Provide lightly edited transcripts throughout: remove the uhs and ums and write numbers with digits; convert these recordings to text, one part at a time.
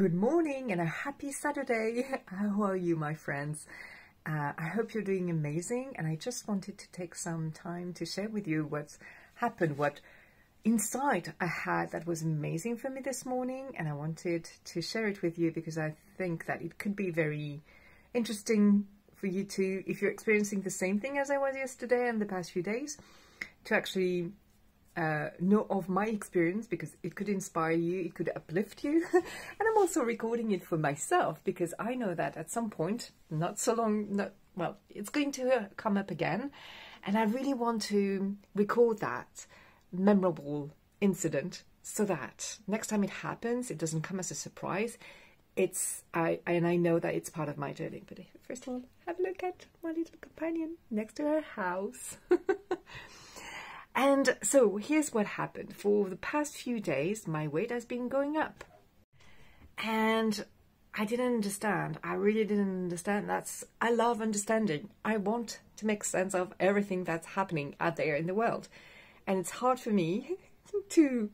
Good morning and a happy Saturday. How are you, my friends? I hope you're doing amazing, and I just wanted to take some time to share with you what's happened, what insight I had that was amazing for me this morning, and I wanted to share it with you because I think that it could be very interesting for you to, if you're experiencing the same thing as I was yesterday and the past few days, to actually know of my experience, because it could inspire you, it could uplift you. And I'm also recording it for myself because I know that at some point, not so long, it's going to come up again, and I really want to record that memorable incident so that next time it happens, it doesn't come as a surprise. I know that it's part of my journey. But first of all, have a look at my little companion next to her house. And so here's what happened. For the past few days, my weight has been going up. And I didn't understand. I really didn't understand. I love understanding. I want to make sense of everything that's happening out there in the world. And it's hard for me to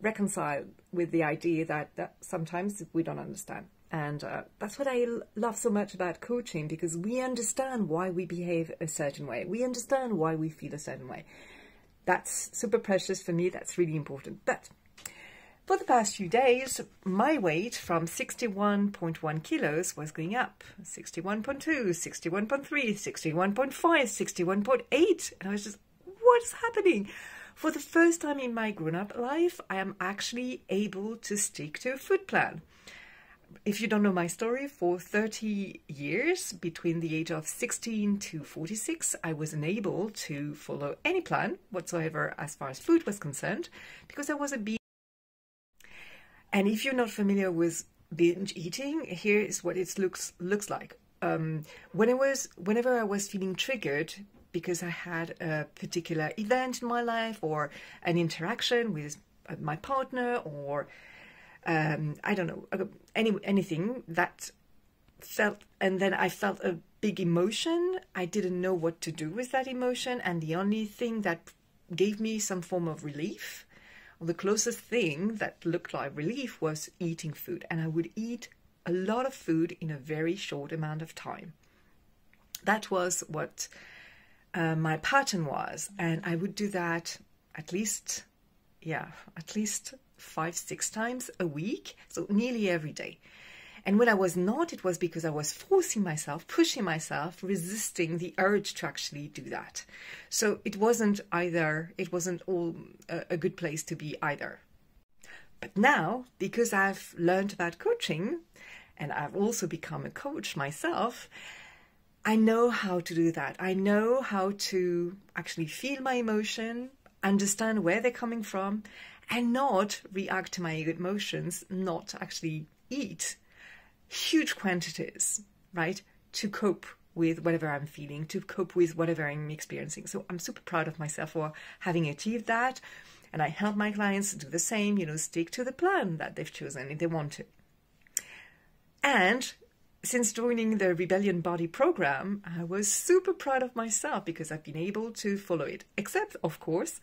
reconcile with the idea that sometimes we don't understand. And that's what I love so much about coaching, because we understand why we behave a certain way. We understand why we feel a certain way. That's super precious for me. That's really important. But for the past few days, my weight from 61.1 kilos was going up. 61.2, 61.3, 61.5, 61.8. And I was just, what's happening? For the first time in my grown-up life, I am actually able to stick to a food plan. If you don't know my story, for 30 years, between the age of 16 to 46, I was unable to follow any plan whatsoever as far as food was concerned, because I was a binge. And if you're not familiar with binge eating, here is what it looks like. Whenever I was feeling triggered because I had a particular event in my life, or an interaction with my partner, or I don't know, anything that felt, and then I felt a big emotion. I didn't know what to do with that emotion, and the only thing that gave me some form of relief, or the closest thing that looked like relief, was eating food. And I would eat a lot of food in a very short amount of time. That was what my pattern was, and I would do that at least 5-6 times a week, so nearly every day. And when I was not, it was because I was forcing myself, pushing myself, resisting the urge to actually do that. So it wasn't all a good place to be either. But now, because I've learned about coaching, and I've also become a coach myself, I know how to do that. I know how to actually feel my emotion, understand where they're coming from, and not react to my emotions, not actually eat huge quantities, right, to cope with whatever I'm feeling, to cope with whatever I'm experiencing. So I'm super proud of myself for having achieved that. And I help my clients do the same, you know, stick to the plan that they've chosen if they want to. And since joining the Rebellion Body program, I was super proud of myself because I've been able to follow it, except, of course,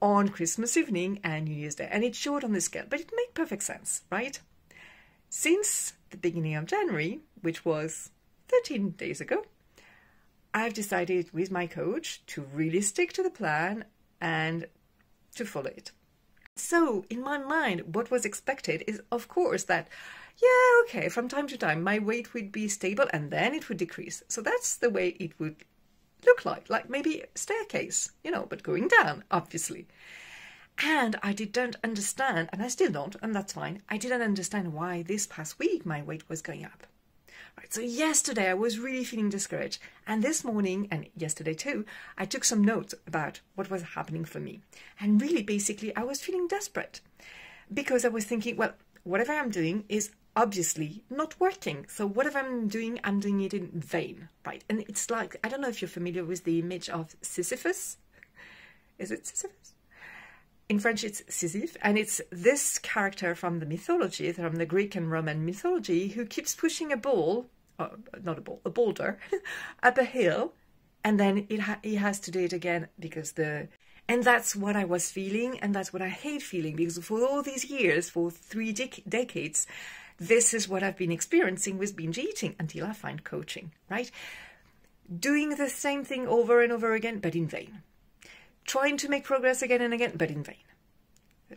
on Christmas evening and New Year's Day. And it showed on the scale, but it made perfect sense, right? Since the beginning of January, which was 13 days ago, I've decided with my coach to really stick to the plan and to follow it. So in my mind, what was expected is, of course, that, yeah, okay, from time to time, my weight would be stable and then it would decrease. So that's the way it would look like maybe a staircase, you know, but going down, obviously. And I didn't understand, and I still don't, and that's fine. I didn't understand why this past week my weight was going up. Right, so yesterday I was really feeling discouraged. And this morning, and yesterday too, I took some notes about what was happening for me. And really, basically, I was feeling desperate because I was thinking, well, whatever I'm doing is obviously not working. So whatever I'm doing it in vain, right? And it's like, I don't know if you're familiar with the image of Sisyphus. Is it Sisyphus? In French, it's Sisyphe. And it's this character from the mythology, from the Greek and Roman mythology, who keeps pushing a boulder, up a hill. And then he has to do it again because the And that's what I was feeling, and that's what I hate feeling, because for all these years, for 3 decades, this is what I've been experiencing with binge eating until I find coaching, right? Doing the same thing over and over again, but in vain. Trying to make progress again and again, but in vain,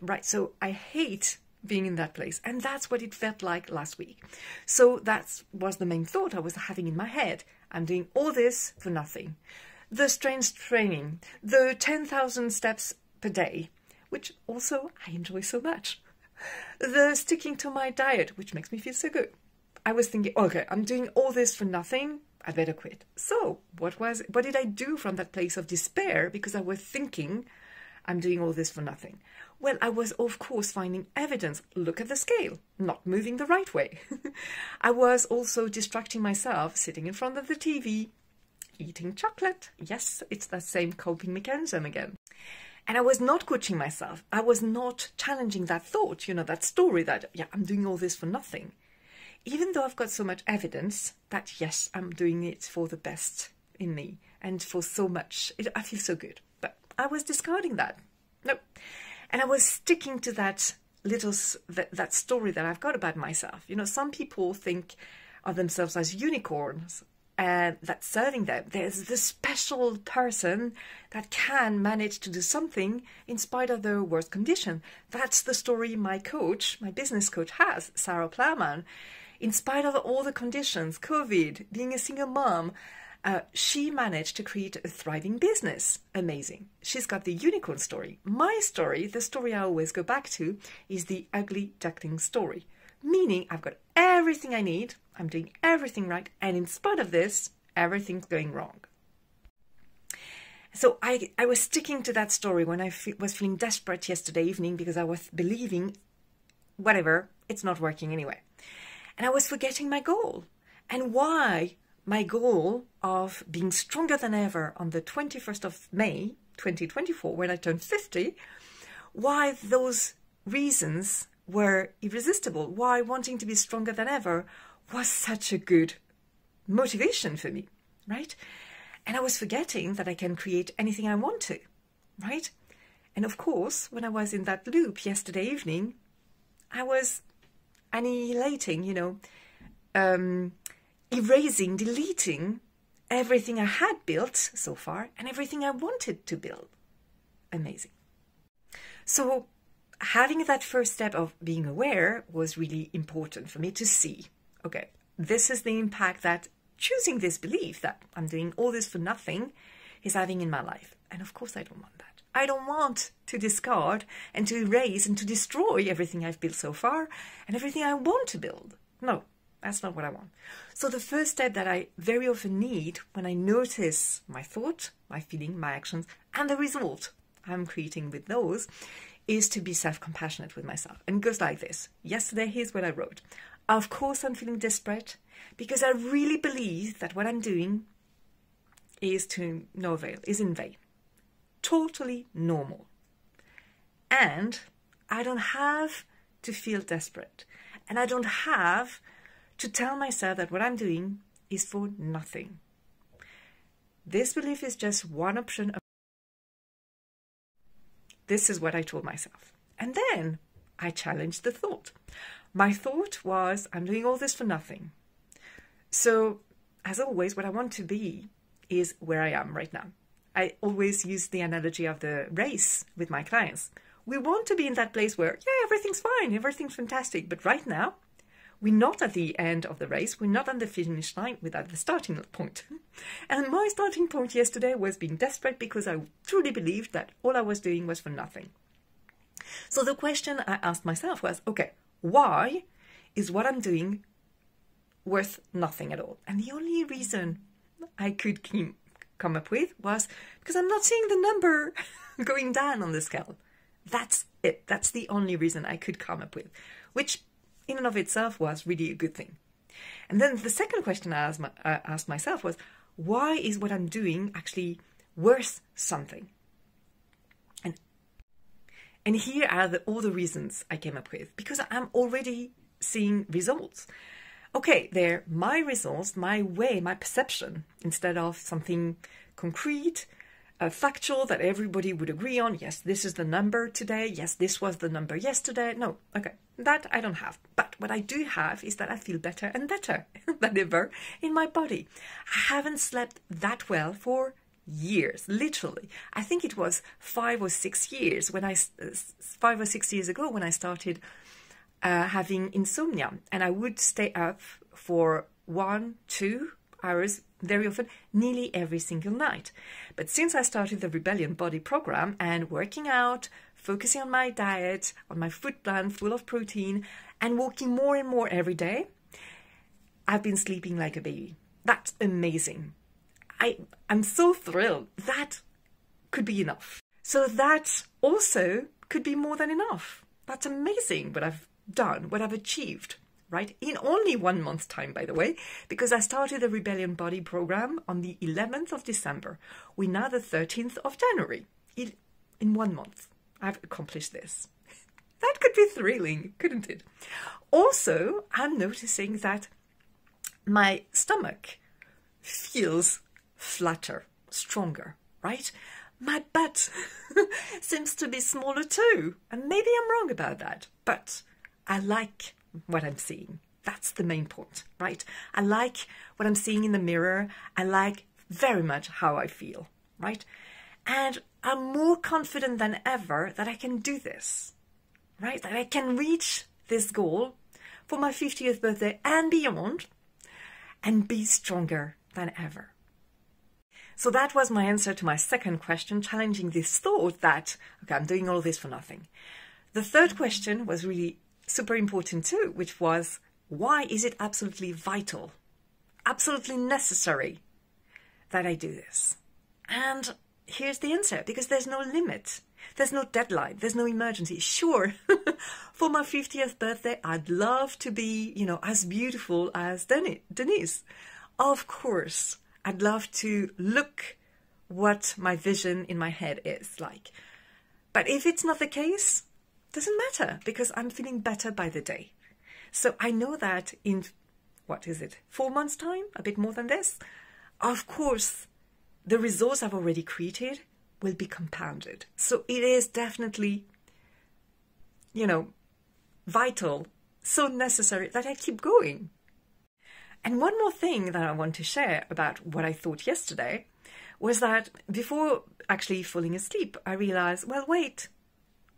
right? So I hate being in that place, and that's what it felt like last week. So that was the main thought I was having in my head. I'm doing all this for nothing. The strength training, the 10,000 steps per day, which also I enjoy so much. The sticking to my diet, which makes me feel so good. I was thinking, okay, I'm doing all this for nothing. I better quit. So what did I do from that place of despair? Because I was thinking, I'm doing all this for nothing. Well, I was, of course, finding evidence. Look at the scale, not moving the right way. I was also distracting myself, sitting in front of the TV, eating chocolate. Yes, it's that same coping mechanism again. And I was not coaching myself. I was not challenging that thought, you know, that story that, yeah, I'm doing all this for nothing. Even though I've got so much evidence that, yes, I'm doing it for the best in me and for so much, I feel so good. But I was discarding that. Nope. And I was sticking to that little, that story that I've got about myself. You know, some people think of themselves as unicorns and that's serving them. There's this special person that can manage to do something in spite of their worst condition. That's the story my coach, my business coach has, Sarah Plowman. In spite of all the conditions, COVID, being a single mom, she managed to create a thriving business. Amazing. She's got the unicorn story. My story, the story I always go back to, is the ugly duckling story. Meaning I've got everything I need, I'm doing everything right, and in spite of this, everything's going wrong. So I was sticking to that story when I was feeling desperate yesterday evening because I was believing, whatever, it's not working anyway. And I was forgetting my goal. And why my goal of being stronger than ever on the 21st of May, 2024, when I turned 50, why those reasons were irresistible, why wanting to be stronger than ever was such a good motivation for me, right? And I was forgetting that I can create anything I want to, right? And of course, when I was in that loop yesterday evening, I was annihilating, you know, erasing, deleting everything I had built so far and everything I wanted to build. Amazing. So having that first step of being aware was really important for me to see, okay, this is the impact that choosing this belief that I'm doing all this for nothing is having in my life. And of course, I don't want that. I don't want to discard and to erase and to destroy everything I've built so far and everything I want to build. No, that's not what I want. So the first step that I very often need when I notice my thought, my feeling, my actions, and the result I'm creating with those is to be self-compassionate with myself. And it goes like this. Yesterday, here's what I wrote. Of course, I'm feeling desperate because I really believe that what I'm doing is to no avail, is in vain. Totally normal. And I don't have to feel desperate. And I don't have to tell myself that what I'm doing is for nothing. This belief is just one option. This is what I told myself. And then I challenged the thought. My thought was, I'm doing all this for nothing. So, as always, what I want to be is where I am right now. I always use the analogy of the race with my clients. We want to be in that place where, yeah, everything's fine, everything's fantastic. But right now, we're not at the end of the race. We're not on the finish line. We're at the starting point. And my starting point yesterday was being desperate because I truly believed that all I was doing was for nothing. So the question I asked myself was, okay, why is what I'm doing worth nothing at all? And the only reason I could come up with was because I'm not seeing the number going down on the scale. That's it. That's the only reason I could come up with, which in and of itself was really a good thing. And then the second question I asked myself was, why is what I'm doing actually worth something? And here are all the reasons I came up with, because I'm already seeing results. Okay, they're my results, my way, my perception, instead of something concrete, factual that everybody would agree on. Yes, this is the number today. Yes, this was the number yesterday. No, okay, that I don't have. But what I do have is that I feel better and better than ever in my body. I haven't slept that well for years, literally. I think it was 5 or 6 years when 5 or 6 years ago when I started having insomnia, and I would stay up for 1, 2 hours very often, nearly every single night. But since I started the Rebellion Body program and working out, focusing on my diet, on my food plan full of protein, and walking more and more every day, I've been sleeping like a baby. That's amazing. I'm so thrilled. That could be enough. So that also could be more than enough. That's amazing what I've done, what I've achieved. Right? In only 1 month's time, by the way, because I started the Rebellion Body program on the 11th of December. We're now the 13th of January. In 1 month, I've accomplished this. That could be thrilling, couldn't it? Also, I'm noticing that my stomach feels flatter, stronger, right? My butt seems to be smaller too. And maybe I'm wrong about that, but I like what I'm seeing. That's the main point, right? I like what I'm seeing in the mirror. I like very much how I feel, right? And I'm more confident than ever that I can do this, right? That I can reach this goal for my 50th birthday and beyond and be stronger than ever. So that was my answer to my second question, challenging this thought that, okay, I'm doing all this for nothing. The third question was really super important too, which was, why is it absolutely vital, absolutely necessary that I do this? And here's the answer, because there's no limit, there's no deadline, there's no emergency. Sure, for my 50th birthday, I'd love to be, you know, as beautiful as Denise. Of course, I'd love to look what my vision in my head is like. But if it's not the case, doesn't matter, because I'm feeling better by the day. So I know that in, what is it, 4 months' time, a bit more than this, of course, the results I've already created will be compounded. So it is definitely, you know, vital, so necessary that I keep going. And one more thing that I want to share about what I thought yesterday was that before actually falling asleep, I realized, well, wait,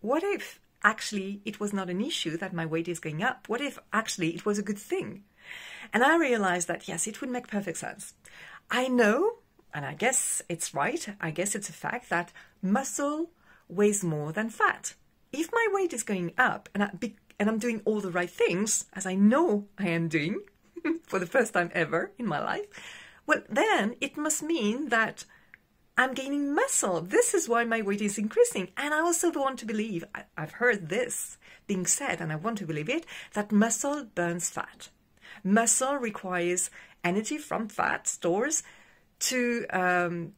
what if actually it was not an issue that my weight is going up? What if actually it was a good thing? And I realized that, yes, it would make perfect sense. I know, and I guess it's right, I guess it's a fact that muscle weighs more than fat. If my weight is going up and I'm doing all the right things, as I know I am doing for the first time ever in my life, well, then it must mean that I'm gaining muscle. This is why my weight is increasing. And I also want to believe, I've heard this being said, and I want to believe it, that muscle burns fat. Muscle requires energy from fat stores to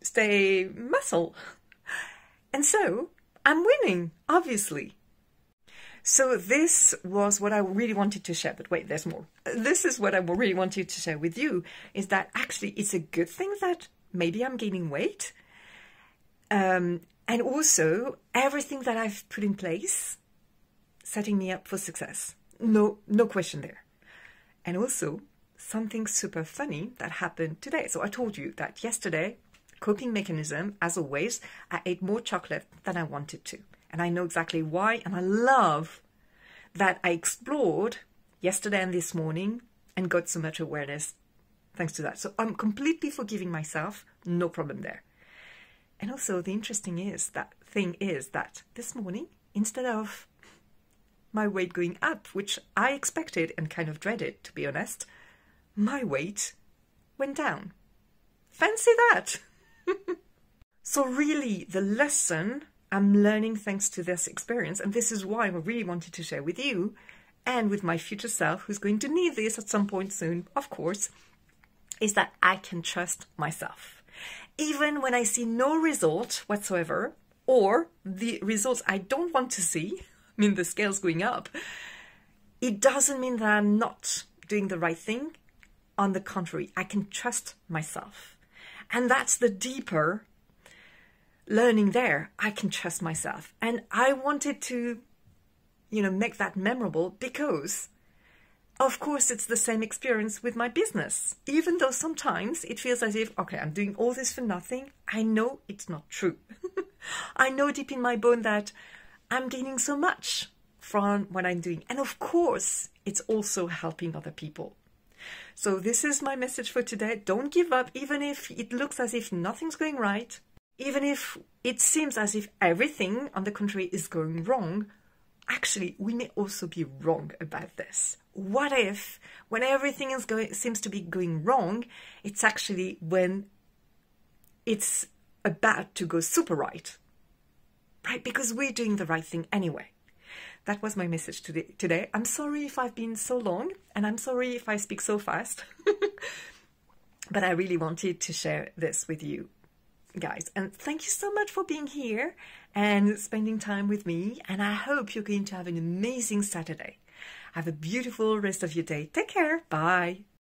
stay muscle. And so I'm winning, obviously. So this was what I really wanted to share, but wait, there's more. This is what I really wanted to share with you, is that actually it's a good thing that maybe I'm gaining weight. And also, everything that I've put in place, setting me up for success. No question there. And also, something super funny that happened today. So I told you that yesterday, coping mechanism, as always, I ate more chocolate than I wanted to. And I know exactly why. And I love that I explored yesterday and this morning and got so much awareness thanks to that. So I'm completely forgiving myself, no problem there. And also the interesting thing is that this morning, instead of my weight going up, which I expected and kind of dreaded, to be honest, my weight went down. Fancy that! So really, the lesson I'm learning thanks to this experience, and this is why I really wanted to share with you and with my future self, who's going to need this at some point soon, of course, is that I can trust myself. Even when I see no result whatsoever, or the results I don't want to see, I mean the scale's going up, it doesn't mean that I'm not doing the right thing. On the contrary, I can trust myself. And that's the deeper learning there, I can trust myself. And I wanted to, you know, make that memorable because, of course, it's the same experience with my business. Even though sometimes it feels as if, okay, I'm doing all this for nothing. I know it's not true. I know deep in my bone that I'm gaining so much from what I'm doing. And of course, it's also helping other people. So this is my message for today. Don't give up, even if it looks as if nothing's going right. Even if it seems as if everything on the contrary is going wrong, actually, we may also be wrong about this. What if, when everything is seems to be going wrong, it's actually when it's about to go super right? Right? Because we're doing the right thing anyway. That was my message today. I'm sorry if I've been so long, and I'm sorry if I speak so fast, but I really wanted to share this with you guys. And thank you so much for being here and spending time with me. And I hope you're going to have an amazing Saturday. Have a beautiful rest of your day. Take care. Bye.